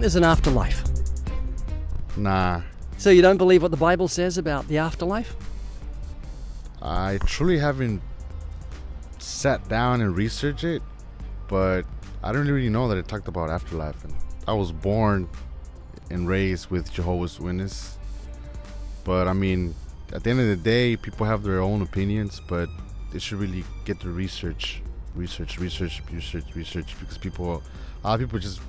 think there's an afterlife? Nah. So you don't believe what the Bible says about the afterlife? I truly haven't sat down and researched it, but I don't really know that it talked about afterlife. And I was born and raised with Jehovah's Witnesses, but I mean, at the end of the day, people have their own opinions, but they should really get to research, because people, a lot of people just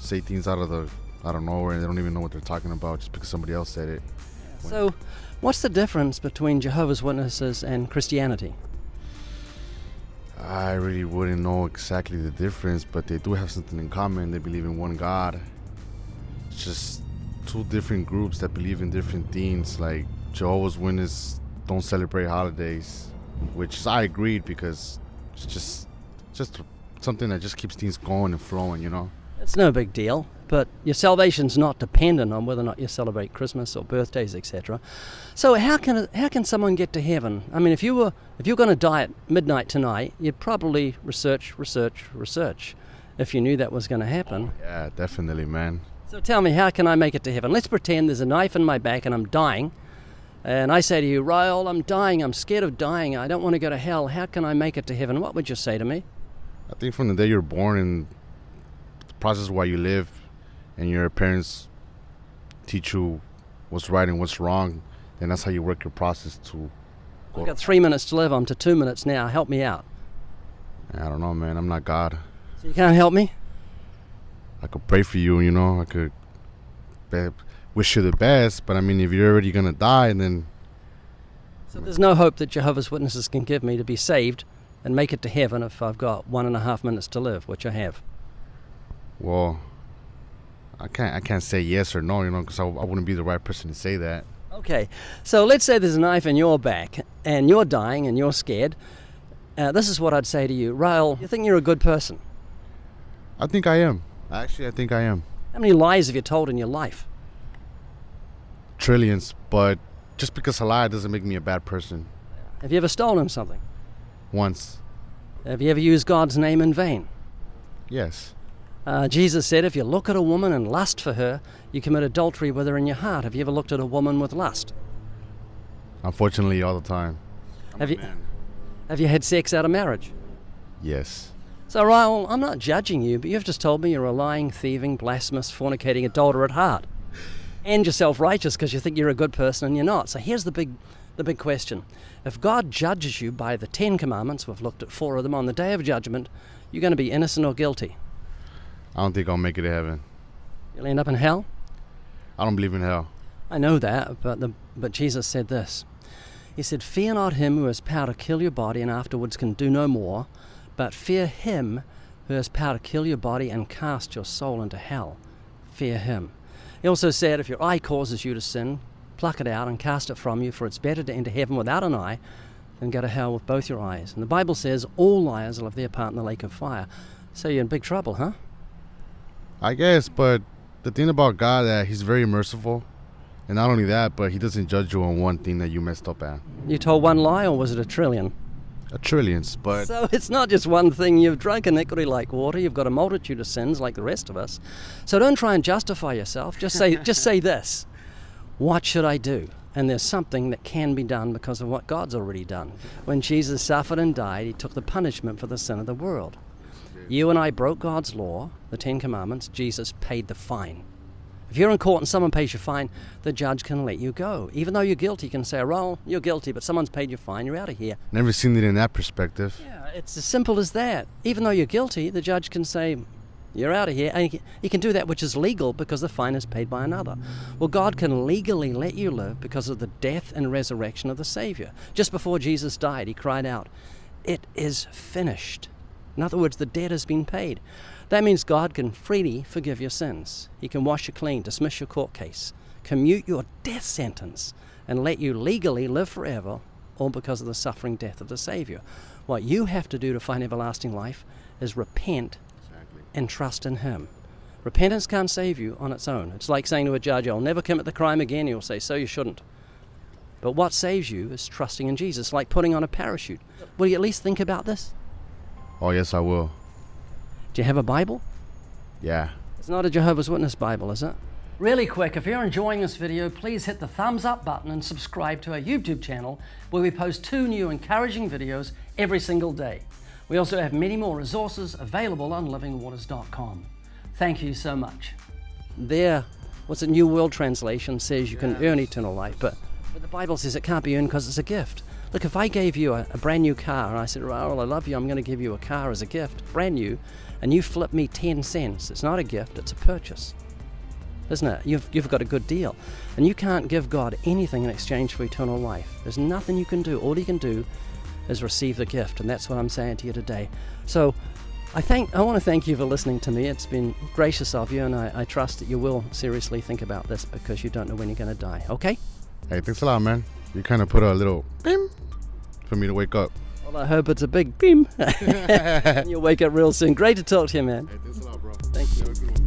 say things out of nowhere, and they don't even know what they're talking about just because somebody else said it. So, what's the difference between Jehovah's Witnesses and Christianity? I really wouldn't know exactly the difference, but they do have something in common. They believe in one God. It's just two different groups that believe in different things. Like, Jehovah's Witnesses don't celebrate holidays, which I agreed, because it's just something that just keeps things going and flowing, you know? It's no big deal, but your salvation's not dependent on whether or not you celebrate Christmas or birthdays, etc. So how can someone get to heaven? I mean, if you're going to die at midnight tonight, you'd probably research if you knew that was going to happen. Yeah, definitely, man. So tell me, how can I make it to heaven? Let's pretend there's a knife in my back and I'm dying, and I say to you, Raul, I'm dying, I'm scared of dying, I don't want to go to hell, how can I make it to heaven? What would you say to me? I think from the day you're born and the process while you live, and your parents teach you what's right and what's wrong, then that's how you work your process to go. I've got 3 minutes to live, I'm to 2 minutes now, help me out. I don't know, man, I'm not God. So you can't help me? I could pray for you, you know, I could wish you the best, but I mean, if you're already gonna die, then... So there's no hope that Jehovah's Witnesses can give me to be saved and make it to heaven if I've got 1.5 minutes to live, which I have? Well, I can't say yes or no, you know, because I wouldn't be the right person to say that. Okay, so let's say there's a knife in your back and you're dying and you're scared. This is what I'd say to you. Raul, you think you're a good person? I think I am. Actually, I think I am. How many lies have you told in your life? Trillions, but just because I lie doesn't make me a bad person. Have you ever stolen something? Once. Have you ever used God's name in vain? Yes. Jesus said if you look at a woman and lust for her, you commit adultery with her in your heart. Have you ever looked at a woman with lust? Unfortunately, all the time. Have you had sex out of marriage? Yes. So, Raul, I'm not judging you, but you've just told me you're a lying, thieving, blasphemous, fornicating adulterer at heart. And you're self-righteous because you think you're a good person and you're not. So here's the big question. If God judges you by the 10 Commandments, we've looked at 4 of them, on the Day of Judgment, you're going to be innocent or guilty? I don't think I'll make it to heaven. You'll end up in hell? I don't believe in hell. I know that, but Jesus said this. He said, "Fear not him who has power to kill your body and afterwards can do no more, but fear him who has power to kill your body and cast your soul into hell. Fear him." He also said, if your eye causes you to sin, pluck it out and cast it from you, for it's better to enter heaven without an eye than go to hell with both your eyes. And the Bible says all liars will have their part in the lake of fire. So you're in big trouble, huh? I guess, but the thing about God is that he's very merciful. And not only that, but he doesn't judge you on one thing that you messed up at. You told one lie, or was it a trillion? A trillions, but... So it's not just one thing. You've drunk iniquity like water. You've got a multitude of sins like the rest of us. So don't try and justify yourself. Just say this. What should I do? And there's something that can be done because of what God's already done. When Jesus suffered and died, he took the punishment for the sin of the world. You and I broke God's law, the 10 Commandments. Jesus paid the fine. If you're in court and someone pays your fine, the judge can let you go. Even though you're guilty, you can say, "Well, you're guilty, but someone's paid your fine, you're out of here." Never seen it in that perspective. Yeah, it's as simple as that. Even though you're guilty, the judge can say, "You're out of here." And he can do that, which is legal, because the fine is paid by another. Well, God can legally let you live because of the death and resurrection of the Savior. Just before Jesus died, he cried out, "It is finished." In other words, the debt has been paid. That means God can freely forgive your sins. He can wash you clean, dismiss your court case, commute your death sentence, and let you legally live forever, all because of the suffering death of the Savior. What you have to do to find everlasting life is repent and trust in him. Repentance can't save you on its own. It's like saying to a judge, "I'll never commit the crime again." He'll say, "So you shouldn't." But what saves you is trusting in Jesus, like putting on a parachute. Will you at least think about this? Oh, yes, I will. Do you have a Bible? Yeah. It's not a Jehovah's Witness Bible, is it? Really quick, if you're enjoying this video, please hit the thumbs up button and subscribe to our YouTube channel, where we post 2 new encouraging videos every single day. We also have many more resources available on livingwaters.com. Thank you so much. There, what's it, New World Translation says you can earn eternal life, but the Bible says it can't be earned because it's a gift. Look, if I gave you a brand new car and I said, "Raoul, I love you, I'm going to give you a car as a gift, brand new," and you flip me 10 cents, it's not a gift, it's a purchase. Isn't it? You've got a good deal. And you can't give God anything in exchange for eternal life. There's nothing you can do. All you can do is receive the gift, and that's what I'm saying to you today. So I want to thank you for listening to me. It's been gracious of you, and I trust that you will seriously think about this, because you don't know when you're going to die, okay? Hey, thanks a lot, man. You kind of put a little beam for me to wake up. Well, I hope it's a big beam. You'll wake up real soon. Great to talk to you, man. Hey, thanks a lot, bro. Thank you.